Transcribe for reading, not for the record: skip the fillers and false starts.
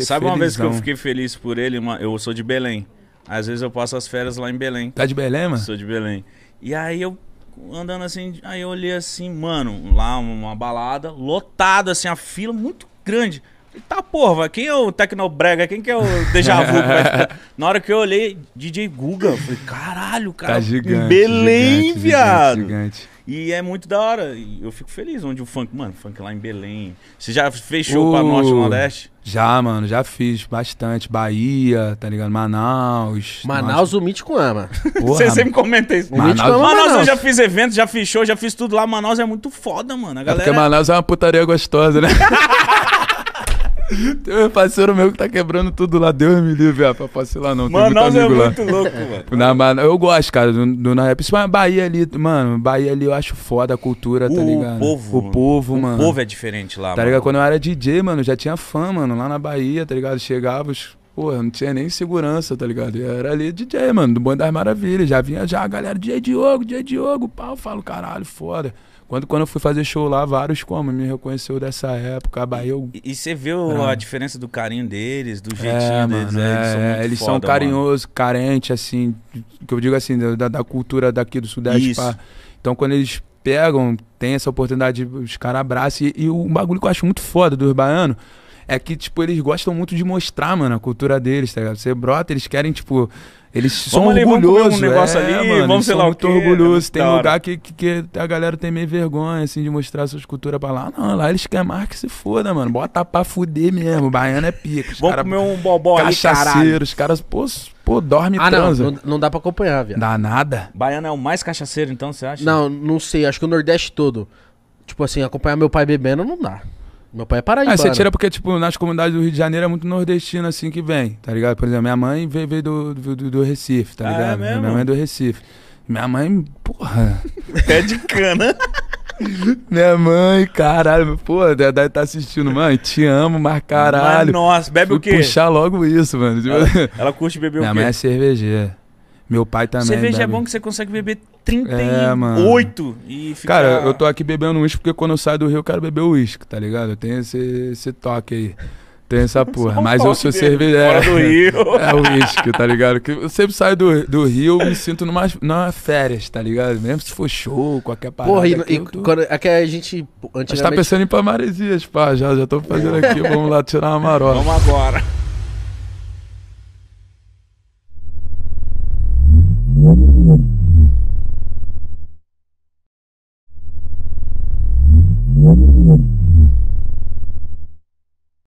Sabe felizão. Uma vez que eu fiquei feliz por ele? Eu sou de Belém. Às vezes eu passo as férias lá em Belém. Tá de Belém, mano? Sou de Belém. E aí eu andando assim, aí eu olhei assim, mano, lá uma balada lotada, assim, a fila muito grande. Falei, tá porra, quem é o Tecnobrega? Quem que é o Dejavu? Na hora que eu olhei, DJ Guga. Falei, caralho, cara, tá gigante, Belém, gigante, viado. Gigante. E é muito da hora. Eu fico feliz onde o funk... Mano, funk lá em Belém... Você já fez show pra Norte e Nordeste? Já, mano. Já fiz bastante. Bahia, tá ligado? Manaus. Manaus o Mítico ama. Você sempre comenta isso. Manaus eu já fiz evento, já fiz show, já fiz tudo lá. Manaus é muito foda, mano. A galera... É porque Manaus é uma putaria gostosa, né? Tem um parceiro meu que tá quebrando tudo lá, Deus me livre, rapaz, posso ir lá não, tem muito amigo lá. Manaus é muito louco, mano. Na, mano. Eu gosto, cara, na rap, principalmente Bahia ali, mano, Bahia ali eu acho foda a cultura, tá ligado? O povo, mano. O povo é diferente lá, tá ligado? Quando eu era DJ, mano, já tinha fã, mano, lá na Bahia, tá ligado? Chegava os... Porra, não tinha nem segurança, tá ligado? Eu era ali DJ, mano, do Bonho das Maravilhas, já vinha já a galera, DJ Diogo, pau, eu falo, caralho, foda. Quando eu fui fazer show lá, vários como me reconheceu dessa época, a Bahia... E você viu a diferença do carinho deles, do jeitinho deles, mano, eles foda, são carinhosos, carentes, assim, que eu digo assim, da cultura daqui do Sudeste. Isso. Então quando eles pegam, tem essa oportunidade, os caras abraçam, e o bagulho que eu acho muito foda dos baianos é que, tipo, eles gostam muito de mostrar, mano, a cultura deles, tá ligado? Você brota, eles querem, tipo... Eles vamos são orgulhosos, um negócio ali, mano, vamos sei lá o que. Orgulhosos. Tem lugar que a galera tem meio vergonha, assim, de mostrar suas culturas pra lá. Não, lá eles querem mais que se foda, mano. Bota pra fuder mesmo. Baiano é pica. Vamos comer um bobó ali, caralho. Os caras, pô, dorme e transa. Não dá pra acompanhar, velho. Dá nada. Baiano é o mais cachaceiro, então, você acha? Não, não sei. Acho que o Nordeste todo. Tipo assim, acompanhar meu pai bebendo não dá. Meu pai é paraíba. Aí você tira porque, tipo, nas comunidades do Rio de Janeiro é muito nordestino, assim, que vem, tá ligado? Por exemplo, minha mãe veio do Recife, tá ligado? É mesmo? Minha mãe é do Recife. Minha mãe, porra... Pé de cana. Minha mãe, caralho, porra, deve estar assistindo. Mãe, te amo, mas caralho. Mas, nossa, bebe o quê? Puxar logo isso, mano. Ela curte beber o quê? Minha mãe é cervejeira. Meu pai também. Cerveja bebe. É bom que você consegue beber 38 e fica... Cara, eu tô aqui bebendo uísque porque quando eu saio do Rio eu quero beber uísque, tá ligado? Eu tenho esse toque aí. Tem essa porra. Mas eu sou cervejeiro. Fora do Rio. É uísque, tá ligado? Eu sempre saio do Rio, me sinto numa férias, tá ligado? Mesmo se for show, qualquer parada. Porra, quando aqui a gente... Antigamente... A gente tá pensando em ir pra Maresias, pá, já tô fazendo aqui. Vamos lá tirar uma marola. Vamos agora.